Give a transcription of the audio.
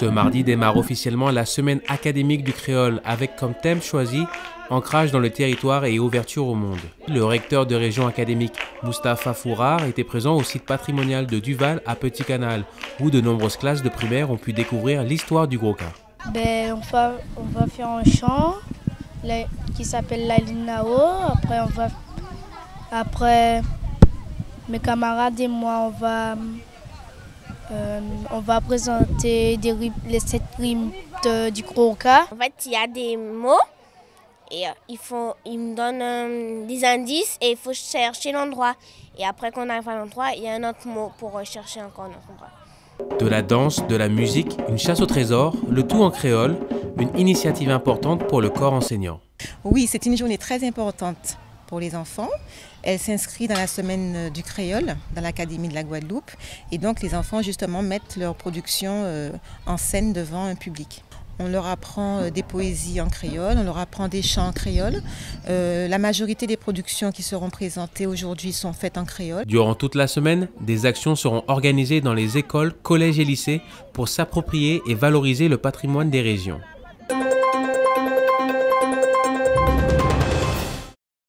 Ce mardi démarre officiellement la semaine académique du créole avec comme thème choisi « Ancrage dans le territoire et ouverture au monde ». Le recteur de région académique Mustafa Fourard était présent au site patrimonial de Duval à Petit Canal où de nombreuses classes de primaire ont pu découvrir l'histoire du Krooka. On va faire un chant qui s'appelle La Linao, après mes camarades et moi on va présenter les 7 rimes du Krooka. En fait, il y a des mots et ils me donnent des indices et il faut chercher l'endroit. Et après qu'on arrive à l'endroit, il y a un autre mot pour chercher encore un autre endroit. De la danse, de la musique, une chasse au trésor, le tout en créole, une initiative importante pour le corps enseignant. Oui, c'est une journée très importante pour les enfants. Elle s'inscrit dans la semaine du créole, dans l'Académie de la Guadeloupe. Et donc les enfants justement mettent leur production en scène devant un public. On leur apprend des poésies en créole, on leur apprend des chants en créole. La majorité des productions qui seront présentées aujourd'hui sont faites en créole. Durant toute la semaine, des actions seront organisées dans les écoles, collèges et lycées pour s'approprier et valoriser le patrimoine des régions.